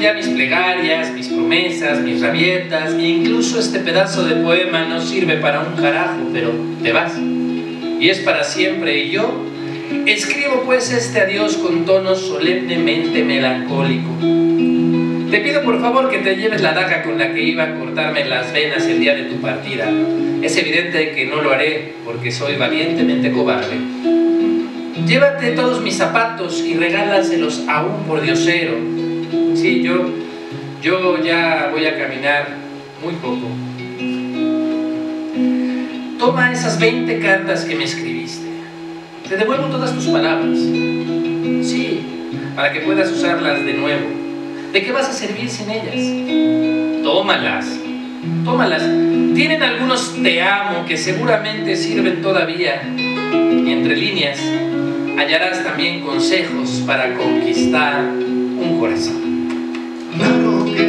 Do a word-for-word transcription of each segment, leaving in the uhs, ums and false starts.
Ya mis plegarias, mis promesas, mis rabietas, e incluso este pedazo de poema no sirve para un carajo, pero te vas y es para siempre. Y yo escribo pues este adiós con tono solemnemente melancólico. Te pido por favor que te lleves la daga con la que iba a cortarme las venas el día de tu partida. Es evidente que no lo haré porque soy valientemente cobarde. Llévate todos mis zapatos y regálaselos a un pordiosero. Sí, yo, yo ya voy a caminar muy poco. Toma esas veinte cartas que me escribiste. Te devuelvo todas tus palabras. Sí, para que puedas usarlas de nuevo. ¿De qué vas a servir sin ellas? Tómalas, tómalas. Tienen algunos te amo que seguramente sirven todavía. Y entre líneas hallarás también consejos para conquistar un corazón. Claro que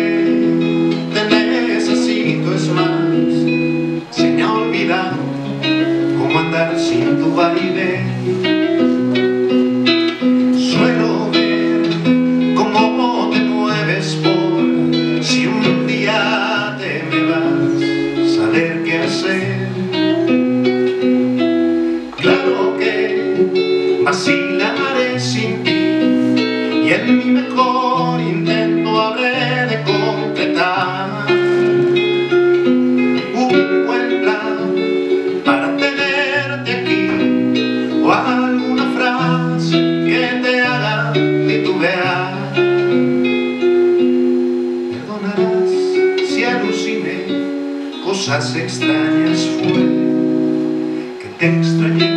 te necesito, es más, se me ha olvidado cómo andar sin tu validez. Suelo ver cómo te mueves por si un día te me vas, saber qué hacer. Claro que vacilaré sin ti y en mi mejor intento habré de completar un buen plan para tenerte aquí, o alguna frase que te haga titubear. Perdonarás si aluciné, cosas extrañas fue que te extrañé.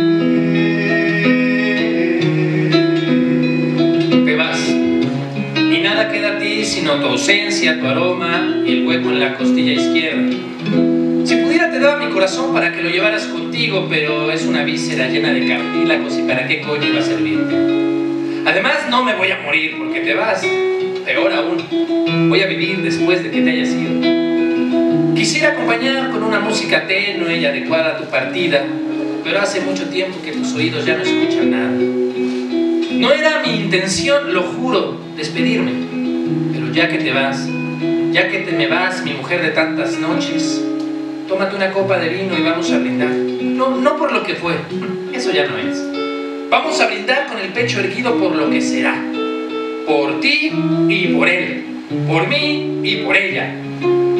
Sino tu ausencia, tu aroma y el hueco en la costilla izquierda. Si pudiera te daba mi corazón para que lo llevaras contigo, pero es una víscera llena de cartílagos y para qué coño iba a servirte. Además no me voy a morir porque te vas, peor aún, voy a vivir después de que te hayas ido. Quisiera acompañar con una música tenue y adecuada a tu partida, pero hace mucho tiempo que tus oídos ya no escuchan nada. No era mi intención, lo juro, despedirme. Pero ya que te vas, ya que te me vas, mi mujer de tantas noches, tómate una copa de vino y vamos a brindar. No, no por lo que fue, eso ya no es. Vamos a brindar con el pecho erguido por lo que será. Por ti y por él, por mí y por ella.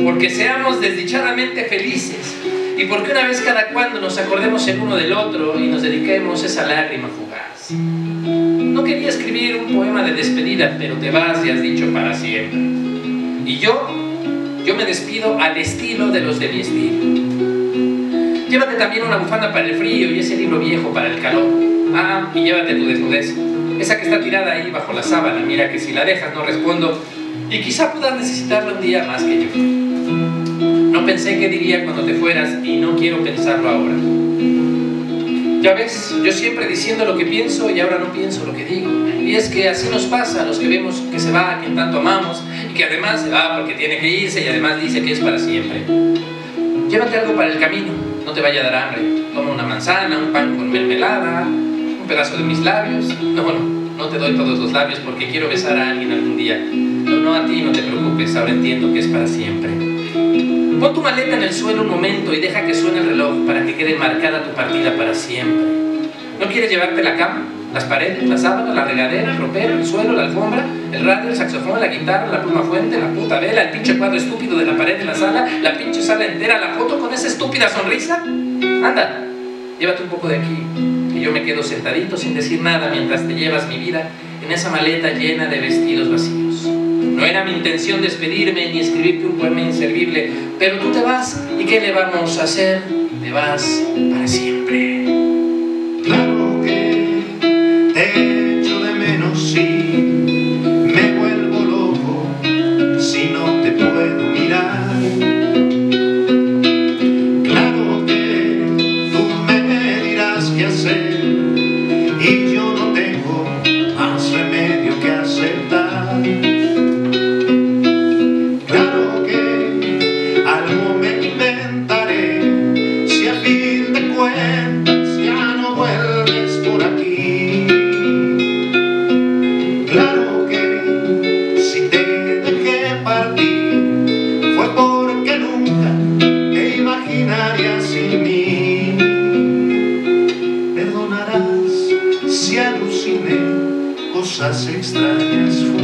Porque seamos desdichadamente felices y porque una vez cada cuando nos acordemos el uno del otro y nos dediquemos esa lágrima fugaz. No quería escribir un poema de despedida, pero te vas y has dicho para siempre. Y yo, yo me despido al estilo de los de mi estilo. Llévate también una bufanda para el frío y ese libro viejo para el calor. Ah, y llévate tu desnudez, esa que está tirada ahí bajo la sábana. Mira que si la dejas no respondo, y quizá puedas necesitarlo un día más que yo. No pensé qué diría cuando te fueras y no quiero pensarlo ahora. Ya ves, yo siempre diciendo lo que pienso y ahora no pienso lo que digo. Y es que así nos pasa a los que vemos que se va a quien tanto amamos y que además se va porque tiene que irse y además dice que es para siempre. Llévate algo para el camino, no te vaya a dar hambre. Toma una manzana, un pan con mermelada, un pedazo de mis labios. No, no, no te doy todos los labios porque quiero besar a alguien algún día. No, no, a ti no te preocupes, ahora entiendo que es para siempre. Pon tu maleta en el suelo un momento y deja que suene el reloj para que quede marcada tu partida para siempre. ¿No quieres llevarte la cama, las paredes, la sábana, la regadera, el ropero, el suelo, la alfombra, el radio, el saxofón, la guitarra, la pluma fuente, la puta vela, el pinche cuadro estúpido de la pared de la sala, la pinche sala entera, la foto con esa estúpida sonrisa? Anda, llévate un poco de aquí, que yo me quedo sentadito sin decir nada mientras te llevas mi vida en esa maleta llena de vestidos vacíos. No era mi intención despedirme ni escribirte un poema inservible, pero tú te vas, ¿y qué le vamos a hacer? Te vas para siempre. Claro que te echo de menos, sí, me vuelvo loco si no te puedo mirar. Claro que tú me dirás qué hacer y yo no tengo más remedio que aceptar. Cosas extrañas.